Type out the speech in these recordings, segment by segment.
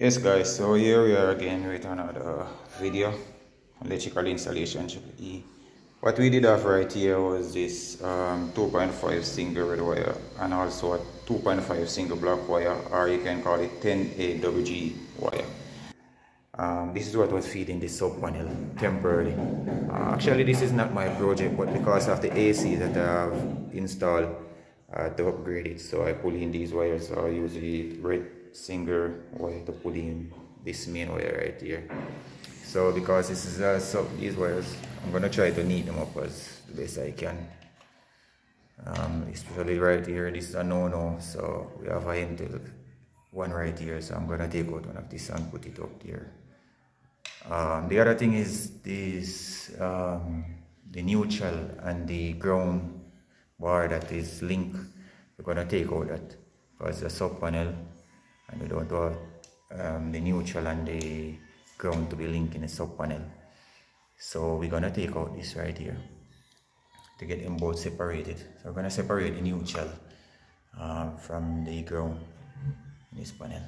Yes guys, so here we are again with another video, electrical installation E. What we did have right here was this 2.5 single red wire and also a 2.5 single black wire, or you can call it 10 AWG wire. This is what was feeding the sub panel temporarily. Actually this is not my project, but because of the AC that I have installed to upgrade it, so I pull in these wires. So I usually red single wire to pull in this main wire right here. So because this is a sub, these wires I'm gonna try to neat them up as best I can, especially right here. This is a no-no, so we have an Intel one right here, so I'm gonna take out one of this and put it up there. The other thing is this, the neutral and the ground bar that is linked, we're gonna take out that because the sub panel, and we don't want the neutral and the ground to be linked in the sub panel, so we're gonna take out this right here to get them both separated. So we're gonna separate the neutral from the ground in this panel.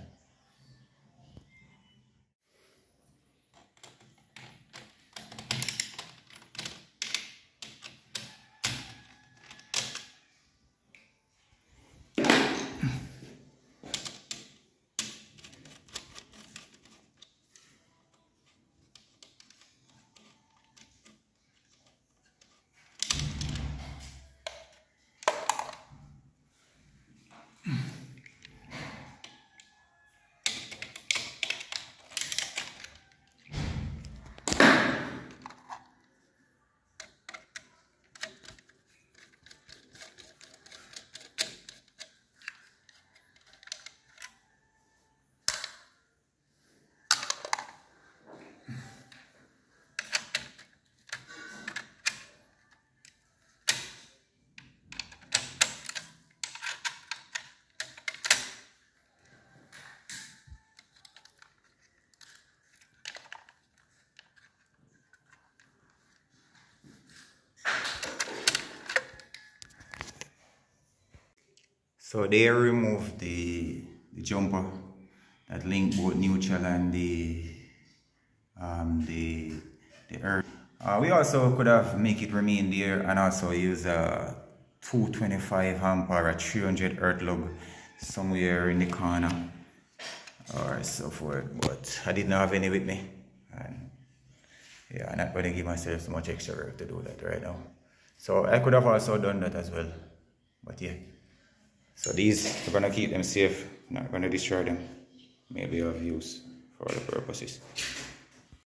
So they removed the jumper that linked both neutral and the earth. We also could have make it remain there and also use a 225 amp or a 300 earth lug somewhere in the corner or so forth, but I did not have any with me, and yeah, I'm not going to give myself so much extra work to do that right now. So I could have also done that as well, but yeah. So these, we're gonna keep them safe, not gonna destroy them, maybe of use for other purposes.